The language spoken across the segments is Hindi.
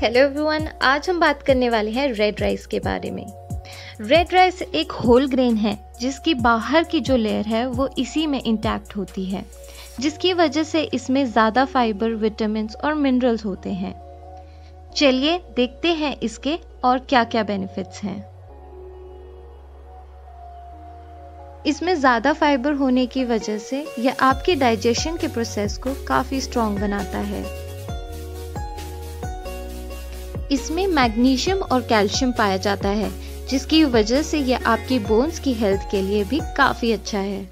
हेलो एवरीवन, आज हम बात करने वाले हैं रेड राइस के बारे में। रेड राइस एक होल ग्रेन है जिसकी बाहर की जो लेयर है वो इसी में इंटैक्ट होती है, जिसकी वजह से इसमें ज़्यादा फाइबर, विटामिन्स और मिनरल्स होते हैं। चलिए देखते हैं इसके और क्या क्या बेनिफिट्स हैं। इसमें ज़्यादा फाइबर होने की वजह से यह आपके डाइजेशन के प्रोसेस को काफ़ी स्ट्रॉन्ग बनाता है। इसमें मैग्नीशियम और कैल्शियम पाया जाता है, जिसकी वजह से यह आपकी बोन्स की हेल्थ के लिए भी काफ़ी अच्छा है।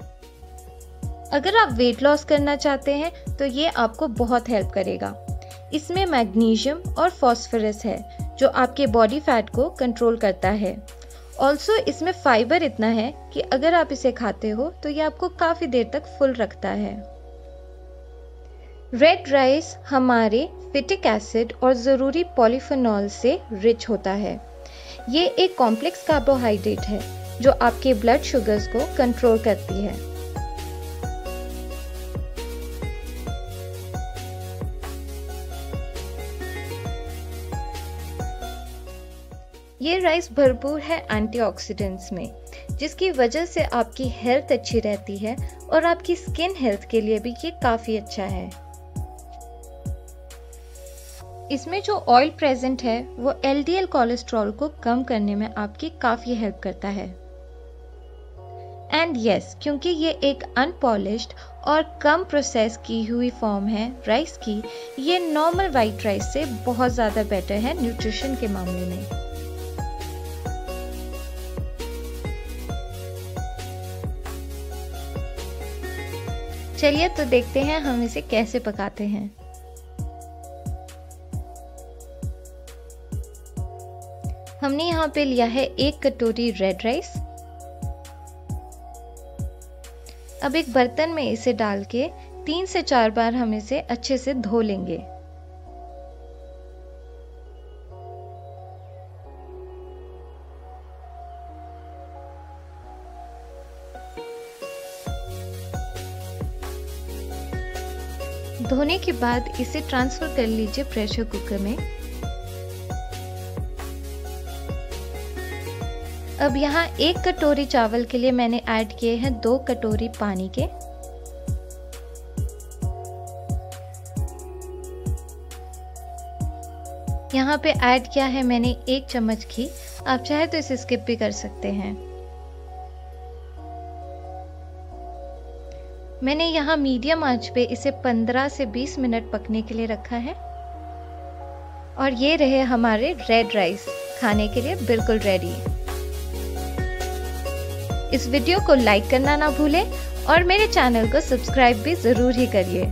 अगर आप वेट लॉस करना चाहते हैं तो ये आपको बहुत हेल्प करेगा। इसमें मैग्नीशियम और फॉस्फोरस है जो आपके बॉडी फैट को कंट्रोल करता है। ऑल्सो इसमें फाइबर इतना है कि अगर आप इसे खाते हो तो ये आपको काफ़ी देर तक फुल रखता है। रेड राइस हमारे फिटिक एसिड और ज़रूरी पॉलीफिनॉल से रिच होता है। ये एक कॉम्प्लेक्स कार्बोहाइड्रेट है जो आपके ब्लड शुगर्स को कंट्रोल करती है। ये राइस भरपूर है एंटीऑक्सीडेंट्स में, जिसकी वजह से आपकी हेल्थ अच्छी रहती है और आपकी स्किन हेल्थ के लिए भी ये काफ़ी अच्छा है। इसमें जो ऑयल प्रेजेंट है वो एलडीएल कोलेस्ट्रॉल को कम करने में आपकी काफ़ी हेल्प करता है। एंड यस, क्योंकि ये एक अनपॉलिश्ड और कम प्रोसेस की हुई फॉर्म है राइस की, ये नॉर्मल वाइट राइस से बहुत ज़्यादा बेटर है न्यूट्रिशन के मामले में। चलिए तो देखते हैं हम इसे कैसे पकाते हैं। हमने यहाँ पे लिया है 1 कटोरी रेड राइस। अब एक बर्तन में इसे डाल के 3 से 4 बार हम इसे अच्छे से धो लेंगे। धोने के बाद इसे ट्रांसफर कर लीजिए प्रेशर कुकर में। अब यहाँ 1 कटोरी चावल के लिए मैंने ऐड किए हैं 2 कटोरी पानी के। यहाँ पे ऐड किया है मैंने 1 चम्मच घी। आप चाहे तो इसे स्किप भी कर सकते हैं। मैंने यहाँ मीडियम आंच पे इसे 15 से 20 मिनट पकने के लिए रखा है। और ये रहे हमारे रेड राइस खाने के लिए बिल्कुल रेडी। इस वीडियो को लाइक करना ना भूलें और मेरे चैनल को सब्सक्राइब भी ज़रूर ही करिए।